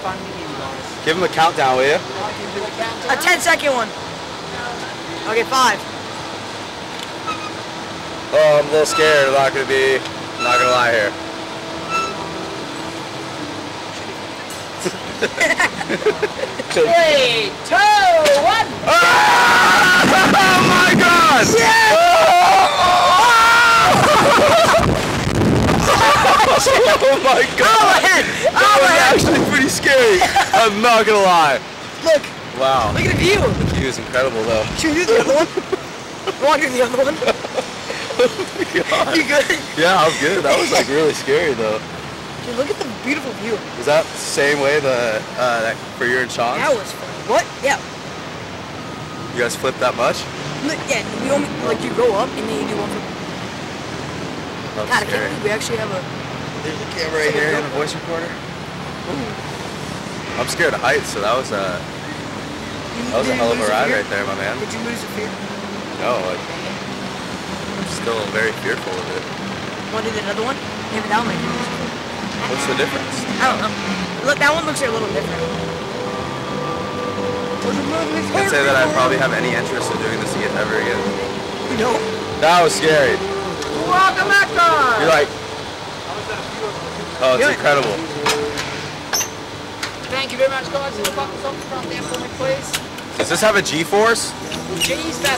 fun begin, guys. Give them a countdown, will you? A 10-second one. Okay, 5. Oh, I'm a little scared. I'm not gonna lie here. Three, 2, 1. Oh my God! Yeah! Oh my God! That was actually pretty scary. I'm not gonna lie. Look. Wow. Look at the view. The view is incredible, though. Should we do the other one? You want to do the other one? God. You good? Yeah, I'm good. That was like really scary though. Dude, look at the beautiful view. Is that the same way the that for your and Sean's? That was fun. What? Yeah. You guys flip that much? Yeah, we only like you go up and then you do one flip. That's God, scary. I can't believe we actually have a. There's a camera right here and a voice recorder. Ooh. I'm scared of heights, so that was a a hell of a ride right there, my man. Did you lose your fear? No. I'm still very fearful of it. Want to do another one? Maybe that one might be useful. What's the difference? I don't know. Look, that one looks a little different. I'd say that I probably have any interest in doing this ever again. You know? That was scary. Welcome back, guys! You're like... Oh, it's incredible. Thank you very much, guys. Is this have a G-force?